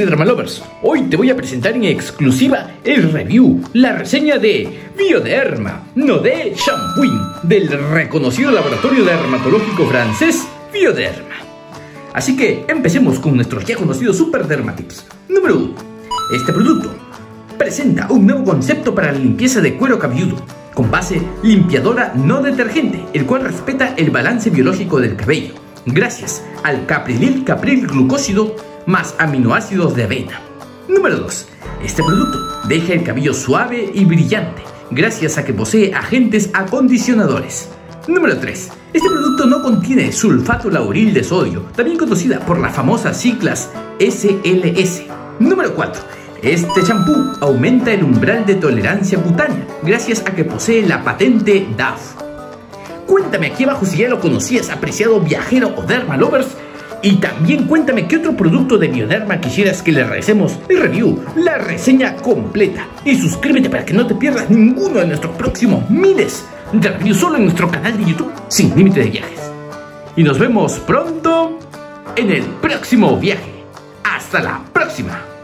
de Dermalovers. Hoy te voy a presentar en exclusiva el review, la reseña de Bioderma, no de Shampooing, del reconocido laboratorio dermatológico francés Bioderma. Así que empecemos con nuestros ya conocidos Super Derma Tips. Número 1. Este producto presenta un nuevo concepto para la limpieza de cuero cabelludo, con base limpiadora no detergente, el cual respeta el balance biológico del cabello, gracias al Caprilil Capril glucósido más aminoácidos de avena. Número 2. Este producto deja el cabello suave y brillante, gracias a que posee agentes acondicionadores. Número 3. Este producto no contiene sulfato lauril de sodio, también conocida por las famosas siglas SLS. Número 4. Este champú aumenta el umbral de tolerancia cutánea, gracias a que posee la patente DAF. Cuéntame aquí abajo si ya lo conocías, apreciado viajero o Dermalovers. Y también cuéntame qué otro producto de Bioderma quisieras que le realicemos el review, la reseña completa. Y suscríbete para que no te pierdas ninguno de nuestros próximos miles de reviews solo en nuestro canal de YouTube Sin Límite de Viajes. Y nos vemos pronto en el próximo viaje. ¡Hasta la próxima!